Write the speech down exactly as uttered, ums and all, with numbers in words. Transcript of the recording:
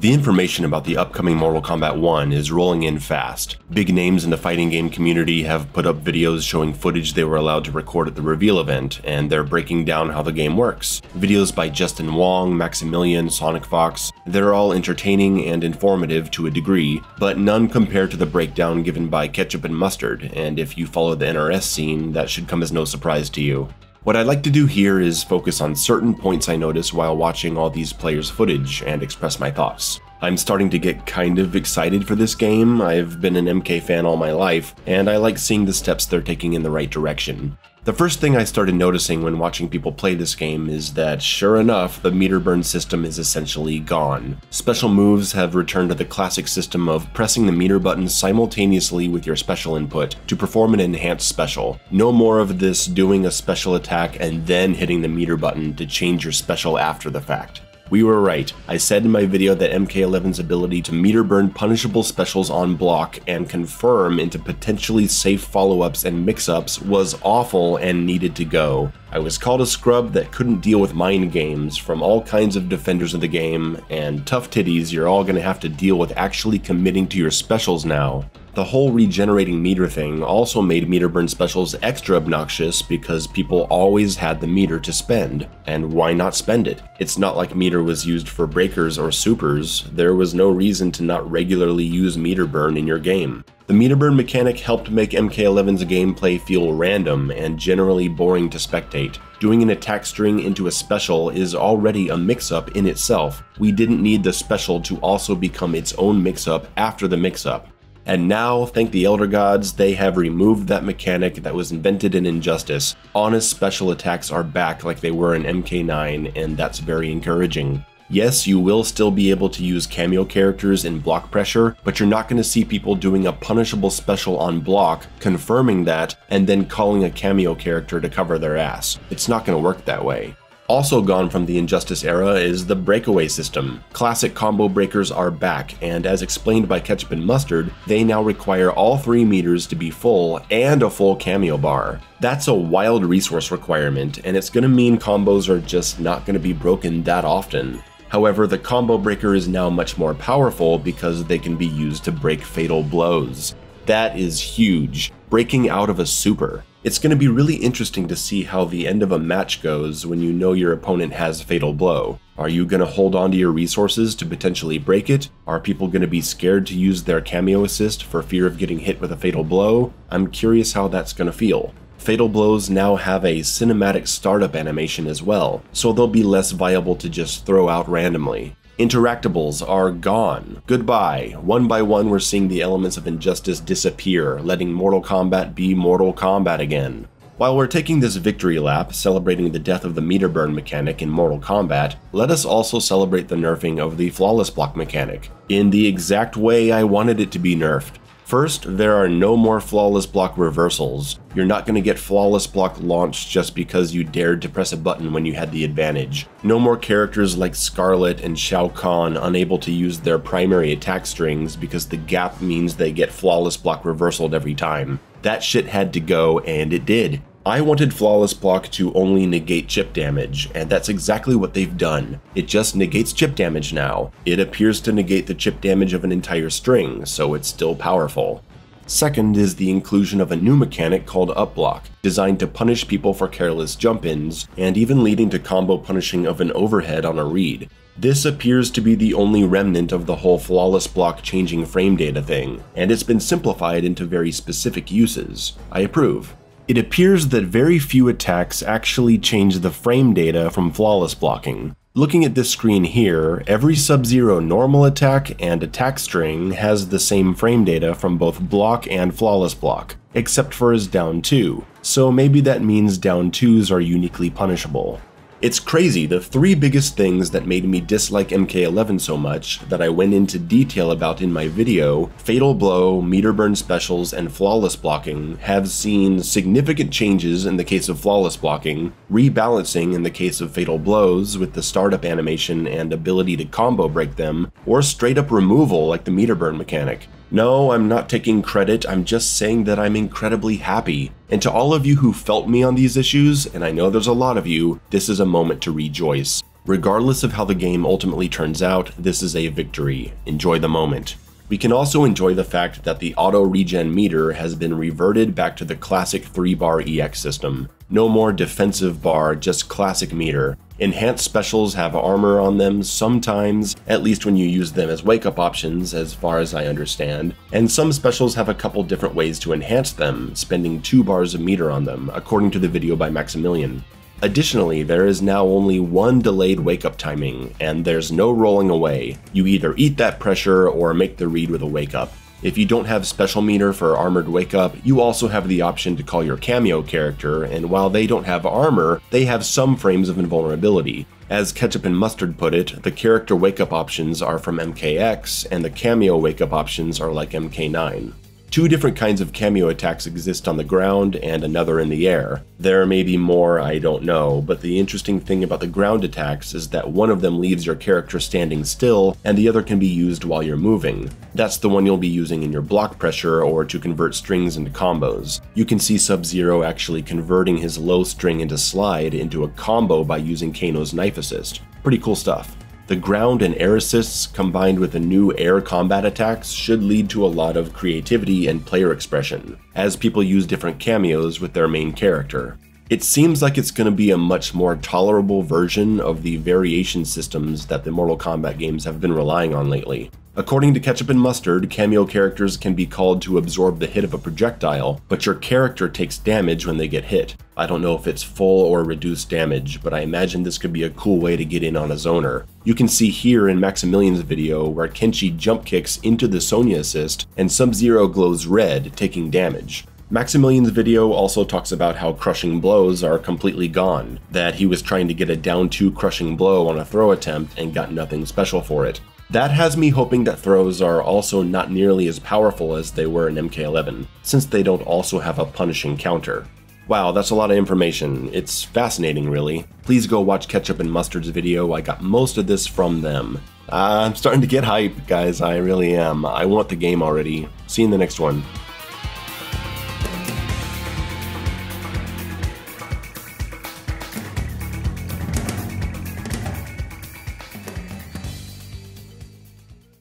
The information about the upcoming Mortal Kombat one is rolling in fast. Big names in the fighting game community have put up videos showing footage they were allowed to record at the reveal event, and they're breaking down how the game works. Videos by Justin Wong, Maximilian, SonicFox, they're all entertaining and informative to a degree, but none compared to the breakdown given by Ketchup and Mustard, and if you follow the N R S scene, that should come as no surprise to you. What I'd like to do here is focus on certain points I notice while watching all these players' footage and express my thoughts. I'm starting to get kind of excited for this game. I've been an M K fan all my life, and I like seeing the steps they're taking in the right direction. The first thing I started noticing when watching people play this game is that, sure enough, the meter burn system is essentially gone. Special moves have returned to the classic system of pressing the meter button simultaneously with your special input to perform an enhanced special. No more of this doing a special attack and then hitting the meter button to change your special after the fact. We were right. I said in my video that M K eleven's ability to meter burn punishable specials on block and confirm into potentially safe follow-ups and mix-ups was awful and needed to go. I was called a scrub that couldn't deal with mind games from all kinds of defenders of the game, and tough titties, you're all gonna have to deal with actually committing to your specials now. The whole regenerating meter thing also made meter burn specials extra obnoxious because people always had the meter to spend, and why not spend it? It's not like meter was used for breakers or supers. There was no reason to not regularly use meter burn in your game. The meter burn mechanic helped make M K eleven's gameplay feel random and generally boring to spectate. Doing an attack string into a special is already a mix-up in itself. We didn't need the special to also become its own mix-up after the mix-up. And now, thank the Elder Gods, they have removed that mechanic that was invented in Injustice. Honest special attacks are back like they were in M K nine, and that's very encouraging. Yes, you will still be able to use cameo characters in block pressure, but you're not going to see people doing a punishable special on block, confirming that, and then calling a cameo character to cover their ass. It's not going to work that way. Also gone from the Injustice era is the breakaway system. Classic combo breakers are back, and as explained by Ketchup and Mustard, they now require all three meters to be full and a full cameo bar. That's a wild resource requirement, and it's gonna mean combos are just not gonna be broken that often. However, the combo breaker is now much more powerful because they can be used to break fatal blows. That is huge. Breaking out of a super. It's going to be really interesting to see how the end of a match goes when you know your opponent has Fatal Blow. Are you going to hold on to your resources to potentially break it? Are people going to be scared to use their cameo assist for fear of getting hit with a Fatal Blow? I'm curious how that's going to feel. Fatal Blows now have a cinematic startup animation as well, so they'll be less viable to just throw out randomly. Interactables are gone. Goodbye. One by one, we're seeing the elements of Injustice disappear, letting Mortal Kombat be Mortal Kombat again. While we're taking this victory lap, celebrating the death of the meter burn mechanic in Mortal Kombat, let us also celebrate the nerfing of the Flawless Block mechanic, in the exact way I wanted it to be nerfed. First, there are no more Flawless Block reversals. You're not going to get Flawless Block launched just because you dared to press a button when you had the advantage. No more characters like Scarlet and Shao Kahn unable to use their primary attack strings because the gap means they get Flawless Block reversaled every time. That shit had to go, and it did. I wanted Flawless Block to only negate chip damage, and that's exactly what they've done. It just negates chip damage now. It appears to negate the chip damage of an entire string, so it's still powerful. Second is the inclusion of a new mechanic called Up Block, designed to punish people for careless jump-ins, and even leading to combo punishing of an overhead on a read. This appears to be the only remnant of the whole Flawless Block changing frame data thing, and it's been simplified into very specific uses. I approve. It appears that very few attacks actually change the frame data from flawless blocking. Looking at this screen here, every Sub-Zero normal attack and attack string has the same frame data from both block and flawless block, except for his down two, so maybe that means down twos are uniquely punishable. It's crazy, the three biggest things that made me dislike M K eleven so much, that I went into detail about in my video, Fatal Blow, Meter Burn Specials, and Flawless Blocking, have seen significant changes in the case of Flawless Blocking, rebalancing in the case of Fatal Blows with the startup animation and ability to combo break them, or straight up removal like the Meter Burn mechanic. No, I'm not taking credit, I'm just saying that I'm incredibly happy. And to all of you who felt me on these issues, and I know there's a lot of you, this is a moment to rejoice. Regardless of how the game ultimately turns out, this is a victory. Enjoy the moment. We can also enjoy the fact that the auto-regen meter has been reverted back to the classic three bar E X system. No more defensive bar, just classic meter. Enhanced specials have armor on them sometimes, at least when you use them as wake-up options, as far as I understand. And some specials have a couple different ways to enhance them, spending two bars of meter on them, according to the video by Maximilian. Additionally, there is now only one delayed wake-up timing, and there's no rolling away. You either eat that pressure or make the read with a wake-up. If you don't have special meter for armored wake-up, you also have the option to call your cameo character, and while they don't have armor, they have some frames of invulnerability. As Ketchup and Mustard put it, the character wake-up options are from M K X, and the cameo wake-up options are like M K nine. Two different kinds of cameo attacks exist on the ground and another in the air. There may be more, I don't know, but the interesting thing about the ground attacks is that one of them leaves your character standing still and the other can be used while you're moving. That's the one you'll be using in your block pressure or to convert strings into combos. You can see Sub-Zero actually converting his low string into slide into a combo by using Kano's knife assist. Pretty cool stuff. The ground and air assists combined with the new air combat attacks should lead to a lot of creativity and player expression, as people use different cameos with their main character. It seems like it's going to be a much more tolerable version of the variation systems that the Mortal Kombat games have been relying on lately. According to Ketchup and Mustard, cameo characters can be called to absorb the hit of a projectile, but your character takes damage when they get hit. I don't know if it's full or reduced damage, but I imagine this could be a cool way to get in on a zoner. You can see here in Maximilian's video where Kenshi jump kicks into the Sonya assist and Sub-Zero glows red, taking damage. Maximilian's video also talks about how crushing blows are completely gone, that he was trying to get a down two crushing blow on a throw attempt and got nothing special for it. That has me hoping that throws are also not nearly as powerful as they were in M K eleven, since they don't also have a punishing counter. Wow, that's a lot of information. It's fascinating, really. Please go watch Ketchup and Mustard's video. I got most of this from them. I'm starting to get hype, guys. I really am. I want the game already. See you in the next one.